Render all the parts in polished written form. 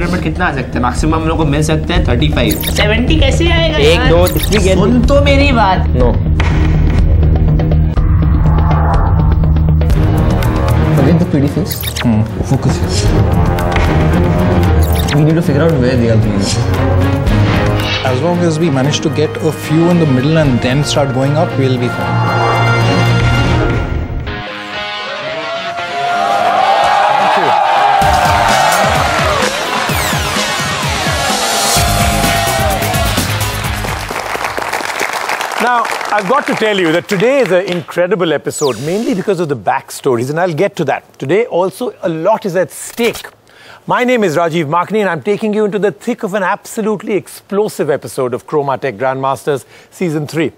Popular पर कितना आ सकता है? मैक्सिमम हम लोग को मिल सकते हैं 35। 70 कैसे आएगा? 1 2 3 सुन तो मेरी बात। No pretty face. Focus. We need to figure out where they are going. As long as we manage to get a few in the middle and then start going up, we'll be fine. Thank you. Now, I've got to tell you that today is an incredible episode, mainly because of the backstories, and I'll get to that. Today also a lot is at stake. My name is Rajiv Makhni and I'm taking you into the thick of an absolutely explosive episode of Chroma Tech Grandmasters Season 3.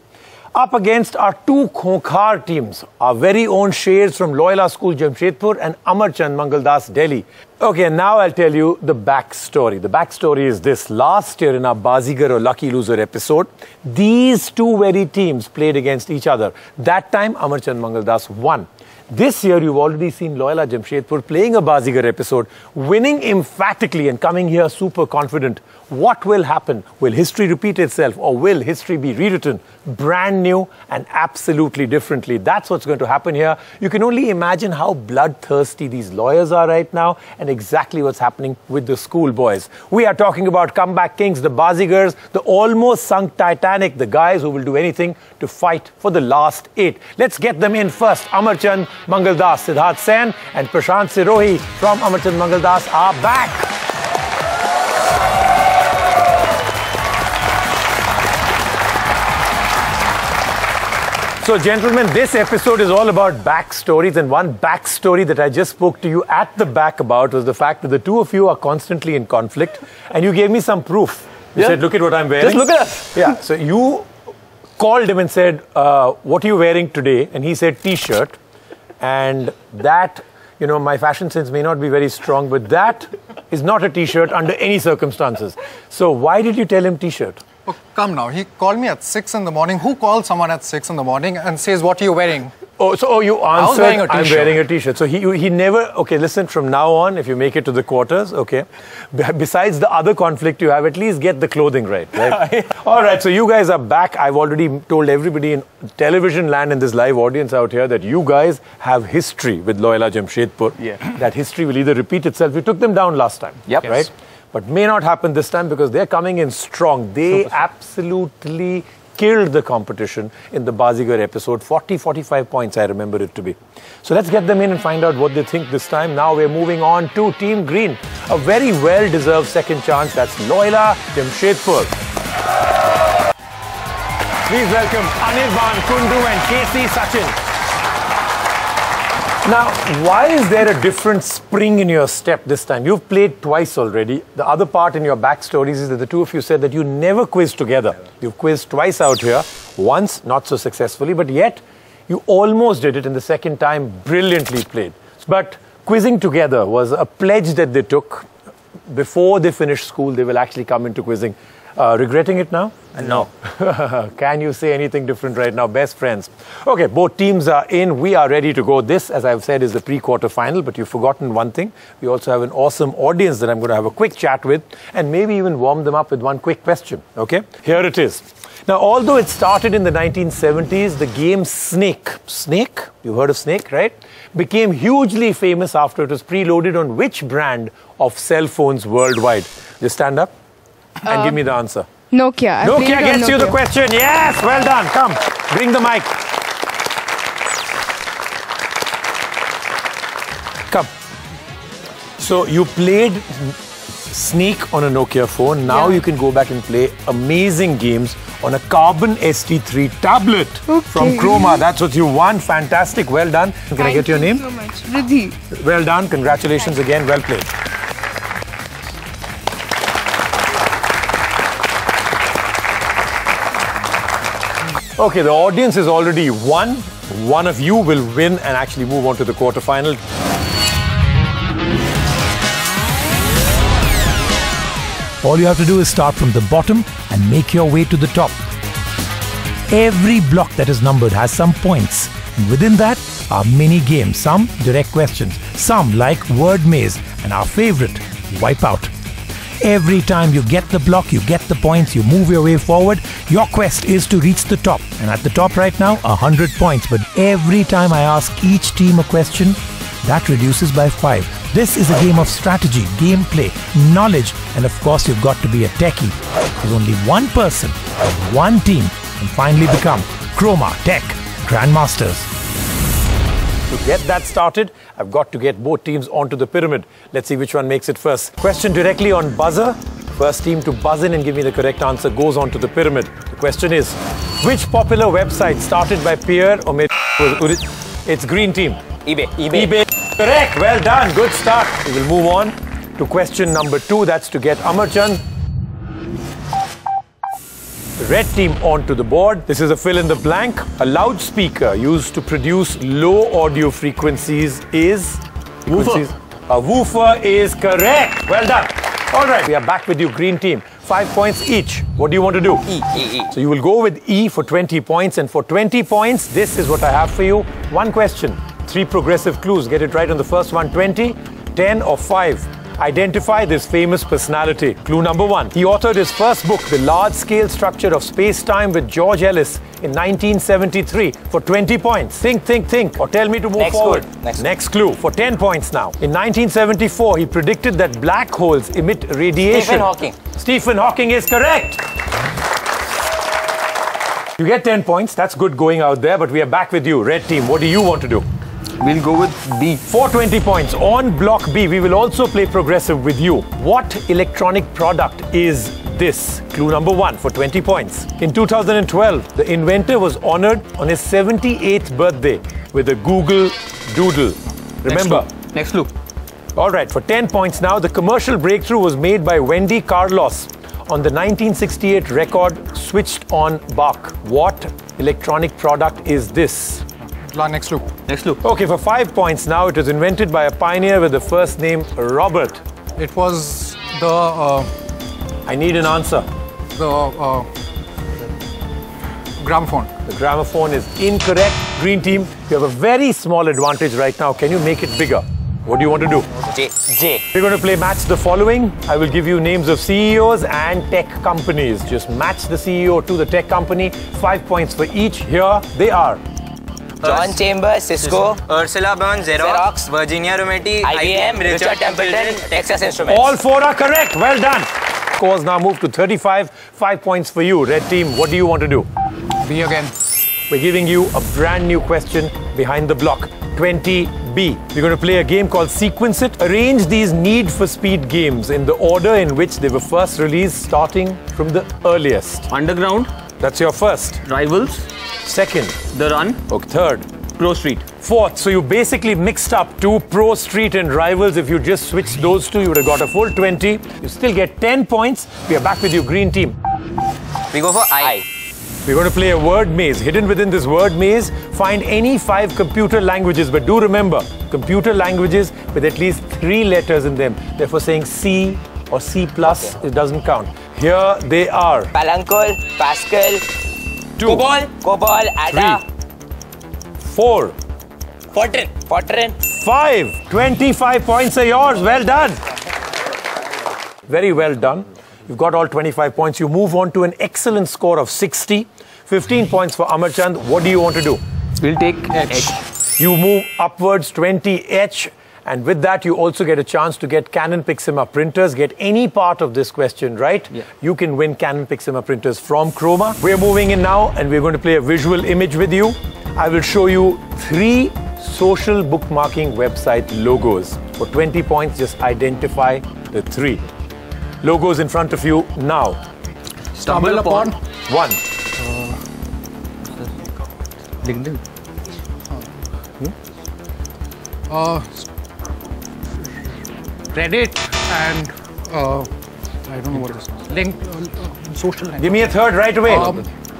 Up against our two Khonkhar teams, our very own shades from Loyola School, Jamshedpur and Amarchand Mangaldas, Delhi. Okay, and now I'll tell you the backstory. The backstory is this. Last year in our Bazigar or Lucky Loser episode, these two very teams played against each other. That time, Amarchand Mangaldas won. This year, you've already seen Loyola Jamshedpur playing a Bazigar episode, winning emphatically and coming here super confident. What will happen? Will history repeat itself or will history be rewritten brand new and absolutely differently? That's what's going to happen here. You can only imagine how bloodthirsty these lawyers are right now and exactly what's happening with the schoolboys. We are talking about comeback kings, the Bazigars, the almost sunk Titanic, the guys who will do anything to fight for the last 8. Let's get them in first. Amarchand Mangaldas, Siddharth Sen and Prashant Sirohi from Amarchand Mangaldas are back. So gentlemen, this episode is all about backstories, and one backstory that I just spoke to you at the back about was the fact that the two of you are constantly in conflict, and you gave me some proof. You said, look at what I'm wearing. Just look at us. Yeah, so you called him and said, what are you wearing today? And he said, t-shirt. And that, you know, my fashion sense may not be very strong, but that is not a t-shirt under any circumstances. So why did you tell him t-shirt? Oh, come now. He called me at 6 in the morning. Who calls someone at 6 in the morning and says, what are you wearing? Oh, so you answered, I was wearing a t-shirt. I'm wearing a t-shirt. So he never, okay, listen, from now on, if you make it to the quarters, okay, besides the other conflict you have, at least get the clothing right? Yeah. All right, so you guys are back. I've already told everybody in television land and this live audience out here that you guys have history with Loyola Jamshedpur. Yeah. That history will either repeat itself. We took them down last time, yep. Yes. Right? But may not happen this time because they're coming in strong. They absolutely killed the competition in the Bazigar episode. 40-45 points, I remember it to be. So let's get them in and find out what they think this time. Now we're moving on to Team Green. A very well-deserved second chance. That's Loyola Jamshedpur. Please welcome Anirban Kundu and KC Sachin. Now, why is there a different spring in your step this time? You've played twice already. The other part in your backstories is that the two of you said that you never quiz together. You've quizzed twice out here, once not so successfully, but yet you almost did it in the second time, brilliantly played. But quizzing together was a pledge that they took. Before they finish school, they will actually come into quizzing. Regretting it now? No. Can you say anything different right now? Best friends. Okay, both teams are in. We are ready to go. This, as I've said, is the pre-quarter final, but you've forgotten one thing. We also have an awesome audience that I'm going to have a quick chat with and maybe even warm them up with one quick question. Okay, here it is. Now, although it started in the 1970s, the game Snake. Snake? You've heard of Snake, right? Became hugely famous after it was preloaded on which brand of cell phones worldwide? Just stand up. And give me the answer. Nokia. Nokia gets you the question. Yes, well done. Come, bring the mic. Come. So you played Snake on a Nokia phone. Now you can go back and play amazing games on a Carbon ST3 tablet from Chroma. That's what you won. Fantastic. Well done. Can I get your name? Thank you so much. Riddhi. Well done. Congratulations again. Well played. Okay, the audience is already won. One of you will win and actually move on to the quarterfinal. All you have to do is start from the bottom and make your way to the top. Every block that is numbered has some points. And within that are mini games, some direct questions, some like word maze, and our favorite, Wipeout. Every time you get the block, you get the points, you move your way forward. Your quest is to reach the top. And at the top right now, 100 points. But every time I ask each team a question, that reduces by 5. This is a game of strategy, gameplay, knowledge, and of course you've got to be a techie. There's only one person, one team, and finally become Chroma Tech Grandmasters. To get that started, I've got to get both teams onto the pyramid. Let's see which one makes it first. Question directly on buzzer. First team to buzz in and give me the correct answer goes onto the pyramid. The question is, which popular website started by Pierre Omidyar? It's green team. eBay. Correct. Well done. Good start. We will move on to question number 2. That's to get Amarchand. Red team onto the board. This is a fill in the blank. A loudspeaker used to produce low audio frequencies is... Woofer. A woofer is correct. Well done. All right. We are back with you, green team. 5 points each. What do you want to do? E. So you will go with E for 20 points. And for 20 points, this is what I have for you. One question. 3 progressive clues. Get it right on the first one. 20, 10 or 5. Identify this famous personality. Clue number 1. He authored his first book, The Large-Scale Structure of Space-Time with George Ellis in 1973 for 20 points. Think or tell me to move forward. Next clue for 10 points now. In 1974, he predicted that black holes emit radiation. Stephen Hawking. Stephen Hawking is correct. You get 10 points. That's good going out there, but we are back with you. Red team, what do you want to do? We'll go with B. 420 points on block B. We will also play progressive with you. What electronic product is this? Clue number 1 for 20 points. In 2012, the inventor was honored on his 78th birthday with a Google Doodle. Remember. Next clue. All right, for 10 points now, the commercial breakthrough was made by Wendy Carlos on the 1968 record Switched On Bach. What electronic product is this? Next clue. Okay, for 5 points now, it was invented by a pioneer with the first name Robert. It was the... I need an answer. The gramophone. The gramophone is incorrect. Green team, you have a very small advantage right now. Can you make it bigger? What do you want to do? J. We're going to play match the following. I will give you names of CEOs and tech companies. Just match the CEO to the tech company. 5 points for each. Here they are. John Chambers, Cisco, Ursula Burns, Xerox, Virginia Rometty, IBM, Richard Templeton, Texas Instruments. All 4 are correct. Well done. Scores now move to 35. 5 points for you. Red team, what do you want to do? B again. We're giving you a brand new question behind the block. 20B. We're going to play a game called Sequence It. Arrange these Need for Speed games in the order in which they were first released, starting from the earliest. Underground. That's your first. Rivals. Second. The Run. Okay, third. Pro Street. Fourth. So you basically mixed up 2 Pro Street and Rivals. If you just switched those 2, you would have got a full 20. You still get 10 points. We are back with you, green team. We go for I. We're going to play a word maze. Hidden within this word maze, find any 5 computer languages. But do remember, computer languages with at least 3 letters in them. Therefore, saying C or C+, it doesn't count. Here they are. Palancol, Pascal, COBOL, ADA. 4. Fortran. 5. 25 points are yours. Well done. Very well done. You've got all 25 points. You move on to an excellent score of 60. 15 points for Amarchand. What do you want to do? We'll take H. You move upwards 20H. And with that, you also get a chance to get Canon Pixma printers. Get any part of this question right, you can win Canon Pixma printers from Chroma. We're moving in now and we're going to play a visual image with you. I will show you 3 social bookmarking website logos. For 20 points, just identify the 3. Logos in front of you now. Stumble upon. 1. LinkedIn. Reddit and I don't know what it is. Social. Give me a third right away.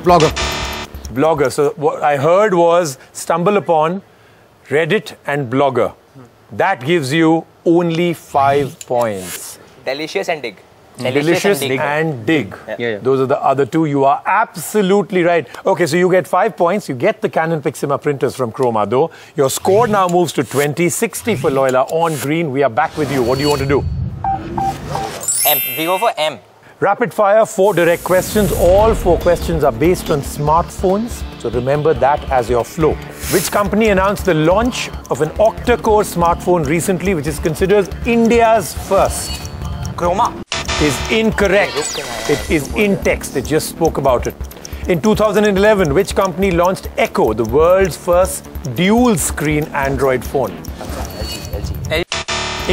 Blogger. So what I heard was Stumble Upon, Reddit and Blogger. That gives you only 5 points. Delicious and Digg. Delicious and Digg. Yeah. Those are the other 2. You are absolutely right. Okay, so you get 5 points. You get the Canon Pixma printers from Chroma though. Your score now moves to 20. 60 for Loyola on green. We are back with you. What do you want to do? M. We go for M. Rapid fire, 4 direct questions. All 4 questions are based on smartphones. So remember that as your flow. Which company announced the launch of an octa-core smartphone recently, which is considered India's first? Chroma. Is incorrect. It is in-text. They just spoke about it. In 2011, which company launched Echo, the world's first dual-screen Android phone? LG.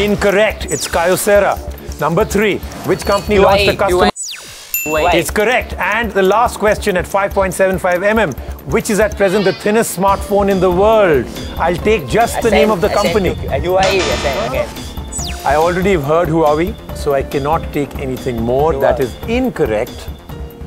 Incorrect. It's Kyocera. Number 3, which company launched the customer? Huawei. It's correct. And the last question at 5.75 mm, which is at present the thinnest smartphone in the world? I'll take just the name of the company. Huawei. I already have heard Huawei, so I cannot take anything more. That is incorrect.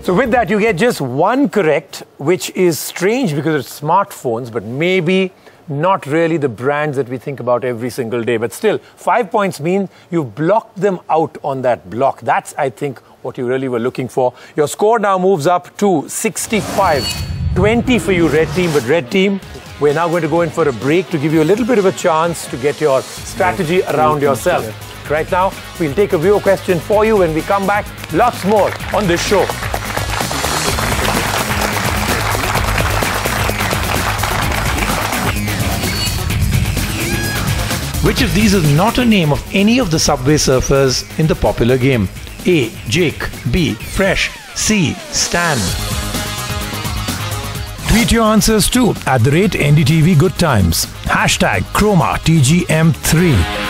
So with that, you get just one correct, which is strange because it's smartphones, but maybe not really the brands that we think about every single day. But still, 5 points mean you've blocked them out on that block. That's, I think, what you really were looking for. Your score now moves up to 65. 20 for you, Red Team. But Red Team, we're now going to go in for a break to give you a little bit of a chance to get your strategy around yourself. Right now, we'll take a viewer question for you. When we come back, lots more on this show. Which of these is not a name of any of the Subway Surfers in the popular game? A. Jake. B. Fresh. C. Stan. Tweet your answers too @NDTV Good Times. #ChromaTGM3.